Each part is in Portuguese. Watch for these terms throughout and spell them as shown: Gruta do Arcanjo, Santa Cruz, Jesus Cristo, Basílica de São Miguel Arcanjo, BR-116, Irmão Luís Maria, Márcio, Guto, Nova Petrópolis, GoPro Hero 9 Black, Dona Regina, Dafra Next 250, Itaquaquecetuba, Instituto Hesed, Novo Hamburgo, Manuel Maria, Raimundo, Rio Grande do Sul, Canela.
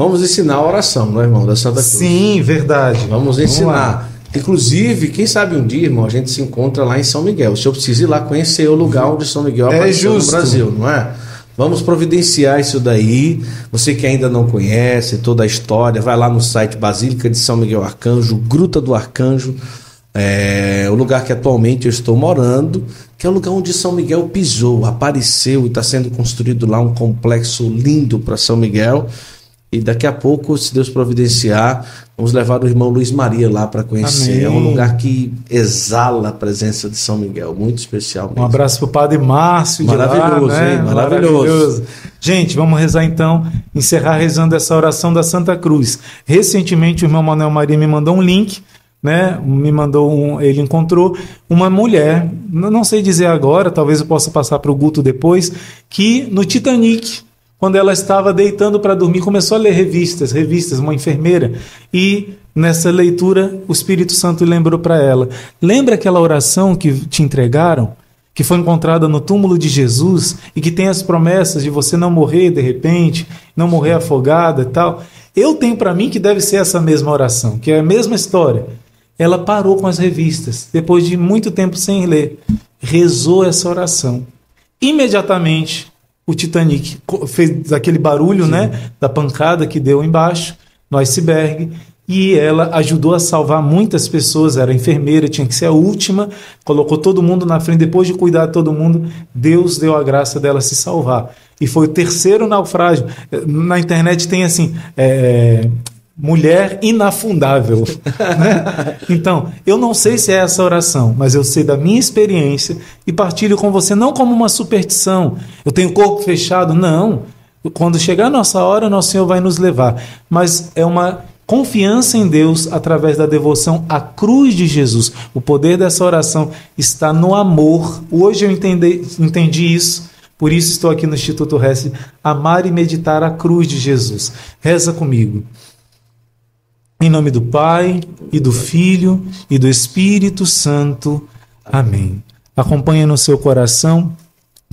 Vamos ensinar a oração, não é, irmão? Da Santa Cruz. Sim, verdade. Vamos ensinar. Inclusive, quem sabe um dia, irmão, a gente se encontra lá em São Miguel. O senhor precisa ir lá conhecer o lugar onde São Miguel apareceu no Brasil, não é? Vamos providenciar isso daí. Você que ainda não conhece toda a história, vai lá no site Basílica de São Miguel Arcanjo, Gruta do Arcanjo, o lugar que atualmente eu estou morando, que é o lugar onde São Miguel pisou, apareceu, e está sendo construído lá um complexo lindo para São Miguel. E daqui a pouco, se Deus providenciar, vamos levar o irmão Luís Maria lá para conhecer. Amém. É um lugar que exala a presença de São Miguel, muito especial mesmo. Um abraço para o padre Márcio. Maravilhoso, de lá, né? Hein? Maravilhoso. Gente, vamos rezar então, encerrar rezando essa oração da Santa Cruz. Recentemente o irmão Manuel Maria me mandou um link, né? Ele encontrou uma mulher, não sei dizer agora, talvez eu possa passar para o Guto depois, que no Titanic, quando ela estava deitando para dormir, começou a ler revistas, uma enfermeira, e nessa leitura o Espírito Santo lembrou para ela: lembra aquela oração que te entregaram, que foi encontrada no túmulo de Jesus e que tem as promessas de você não morrer de repente, não morrer afogada e tal? Eu tenho para mim que deve ser essa mesma oração, que é a mesma história. Ela parou com as revistas, depois de muito tempo sem ler, rezou essa oração. Imediatamente o Titanic fez aquele barulho, sim, né, da pancada que deu embaixo, no iceberg, e ela ajudou a salvar muitas pessoas. Era enfermeira, tinha que ser a última, colocou todo mundo na frente, depois de cuidar de todo mundo, Deus deu a graça dela se salvar. E foi o terceiro naufrágio. Na internet tem assim, mulher inafundável, né? Então, eu não sei se é essa oração, mas eu sei da minha experiência e partilho com você, não como uma superstição. Eu tenho o corpo fechado, não. Quando chegar a nossa hora, nosso Senhor vai nos levar. Mas é uma confiança em Deus através da devoção à cruz de Jesus. O poder dessa oração está no amor. Hoje eu entendi isso. Por isso estou aqui no Instituto Hesed, amar e meditar a cruz de Jesus. Reza comigo. Em nome do Pai, e do Filho, e do Espírito Santo. Amém. Acompanhe no seu coração.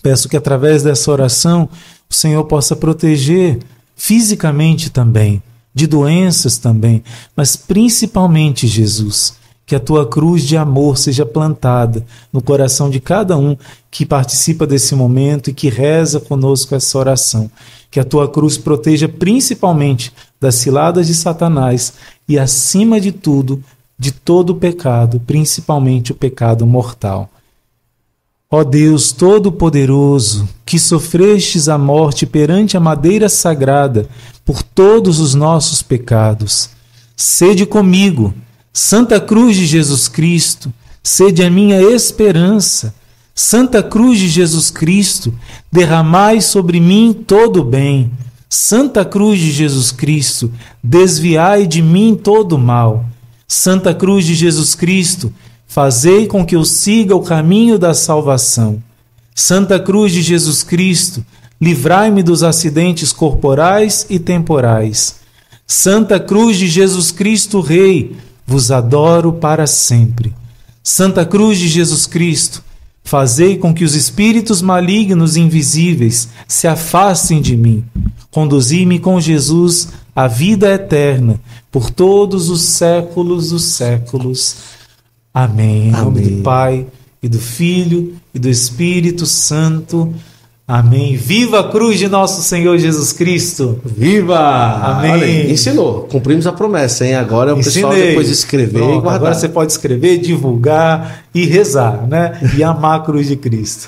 Peço que através dessa oração o Senhor possa proteger fisicamente também, de doenças também, mas principalmente, Jesus, que a tua cruz de amor seja plantada no coração de cada um que participa desse momento e que reza conosco essa oração. Que a tua cruz proteja principalmente das ciladas de Satanás e, acima de tudo, de todo o pecado, principalmente o pecado mortal. Ó Deus Todo-Poderoso, que sofrestes a morte perante a madeira sagrada por todos os nossos pecados, sede comigo, Santa Cruz de Jesus Cristo, sede a minha esperança. Santa Cruz de Jesus Cristo, derramai sobre mim todo o bem. Santa Cruz de Jesus Cristo, desviai de mim todo o mal. Santa Cruz de Jesus Cristo, fazei com que eu siga o caminho da salvação. Santa Cruz de Jesus Cristo, livrai-me dos acidentes corporais e temporais. Santa Cruz de Jesus Cristo Rei, vos adoro para sempre. Santa Cruz de Jesus Cristo, fazei com que os espíritos malignos e invisíveis se afastem de mim. Conduzi-me com Jesus à vida eterna, por todos os séculos dos séculos. Amém. Em nome do Pai, e do Filho, e do Espírito Santo. Amém. Viva a cruz de nosso Senhor Jesus Cristo. Viva! Amém. Olha, ensinou. Cumprimos a promessa, hein? Agora é o pessoal depois escrever e guardar. Agora você pode escrever, divulgar e rezar, né? E amar a cruz de Cristo.